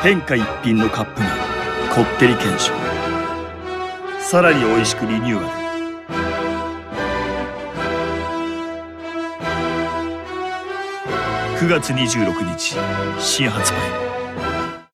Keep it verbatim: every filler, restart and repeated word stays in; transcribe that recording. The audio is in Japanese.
天下一品のカップ麺こってり検証、さらに美味しくリニューアル。くがつにじゅうろくにち新発売。